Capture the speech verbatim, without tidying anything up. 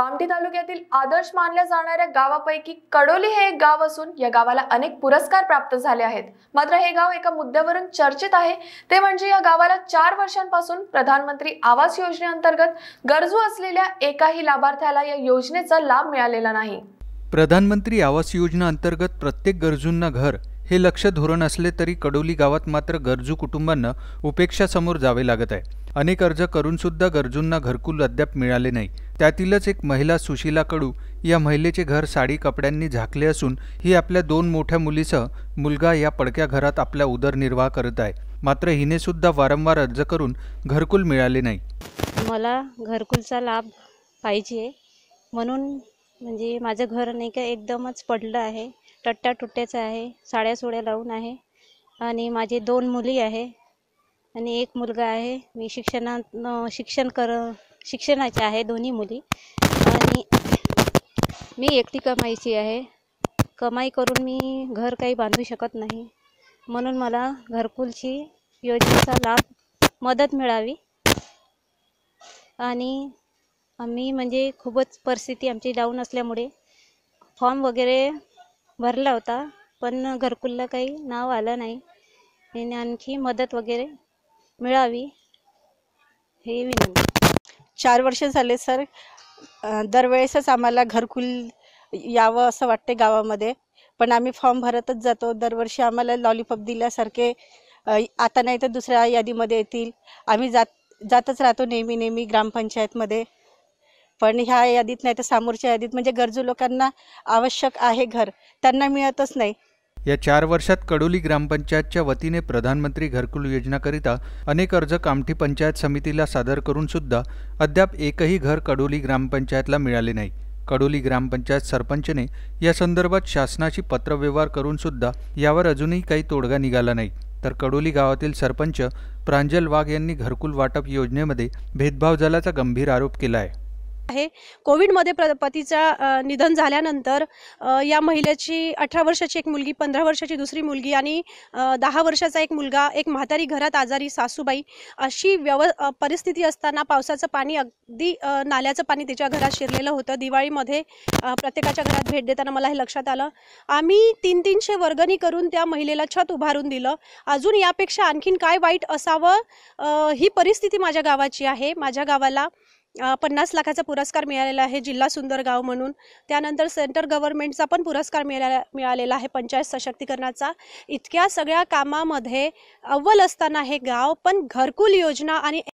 कामठी तालुक्यातील आदर्श मानल्या जाणाऱ्या गावापैकी कडोली हे एक गाव असून या गावाला अनेक पुरस्कार प्राप्त झाले आहेत। मात्र हे गाव एका मुद्द्यावरून चर्चेत आहे, ते म्हणजे या गावाला चार वर्षांपासून प्रधानमंत्री आवास योजनेअंतर्गत गरजू असलेल्या एकाही लाभार्थ्याला या योजनेचा लाभ मिळालेला नाही। प्रधानमंत्री आवास योजना अंतर्गत प्रत्येक गरजूंना घर हे लक्ष्य धोरण असले तरी कडोली गावात मात्र गरजू कुटुंबांना उपेक्षा समोर जावे लागत आहे। अनेक अर्ज करून सुद्धा गरजूंना घरकुल अद्याप मिळाले नाही। त्यातीलच एक महिला सुशीला कडू या महिलेचे घर साडी कपड्यांनी झाकले असून ही आपल्या दोन मोठ्या मुलीसह मुलगा या पडक्या घरात आपला उदरनिर्वाह करत आहे। मात्र हिने सुद्धा वारंवार अर्ज करून घरकुल मिळाले नाही। मला घरकुलचा लाभ पाहिजे म्हणून म्हणजे माझं घर नाही का एकदमच पडलं आहे, टट्टा तुट्याचं आहे, साड्या सोड्या लावून आहे आणि माझे दोन मुली आहे आणि एक मुलगा आहे। मी शिक्षणात शिक्षण कर शिक्षणाचे आहे दोन्ही मुली आणि मी एकटी कमाईची आहे। कमाई करून मी घर काही बांधू शकत नाही म्हणून मला घरकुलची योजनेचा लाभ मदत मिळावी आणि आम्ही म्हणजे खूपच परिस्थिती आमची डाऊन असल्यामुळे फॉर्म वगैरे भरला होता पण घरकुलला काही नाव आलं नाही आणि आणखी मदत वगैरे मिळावी हे विनंती। चार वर्ष झाले सर, दरवेळेसच आम्हाला घरकुल यावं असं वाटते गावामध्ये, पण आम्ही फॉर्म भरतच जातो। दरवर्षी आम्हाला लॉलीपॉप दिल्यासारखे आता नाही तर दुसऱ्या यादीमध्ये येतील, आम्ही जात जातच राहतो नेहमी नेहमी ग्रामपंचायतमध्ये, पण ह्या यादीत नाही तर समोरच्या यादीत म्हणजे गरजू लोकांना आवश्यक आहे घर त्यांना मिळतच नाही। या चार वर्षात कडोली ग्रामपंचायतच्या वतीने प्रधानमंत्री घरकुल योजनाकरिता अनेक अर्ज कामठी पंचायत समितीला सादर करून सुद्धा अद्याप एकही घर कडोली ग्रामपंचायतला मिळाले नाही। कडोली ग्रामपंचायत सरपंचने या संदर्भात शासनाशी पत्रव्यवहार करून सुद्धा यावर अजूनही काही तोडगा निघाला नाही। तर कडोली गावातील सरपंच प्रांजल वाघ यांनी घरकुल वाटप योजनेमध्ये भेदभाव झाल्याचा गंभीर आरोप केला आहे। कोविडमध्ये पतीचा निधन झाल्यानंतर या महिलेची अठरा वर्षाची एक मुलगी, पंधरा वर्षाची दुसरी मुलगी आणि दहा वर्षाचा एक मुलगा, एक म्हातारी, घरात आजारी सासूबाई अशी व्यव परिस्थिती असताना पावसाचं पाणी अगदी नाल्याचं पाणी त्याच्या घरात शिरलेलं होतं। दिवाळीमध्ये प्रत्येकाच्या घरात भेट देताना मला हे लक्षात आलं। आम्ही तीन तीनशे वर्गणी करून त्या महिलेला छत उभारून दिलं। अजून यापेक्षा आणखीन काय वाईट असावं? ही परिस्थिती माझ्या गावाची आहे। माझ्या गावाला पन्नास लाखाचा पुरस्कार मिळालेला आहे जिल्हा सुंदर गाव म्हणून, त्यानंतर सेंटर गव्हर्नमेंटचा पण पुरस्कार मिळाला मिळालेला आहे पंचायत सशक्तीकरणाचा। इतक्या सगळ्या कामामध्ये अव्वल असताना हे गाव पण घरकुल योजना आणि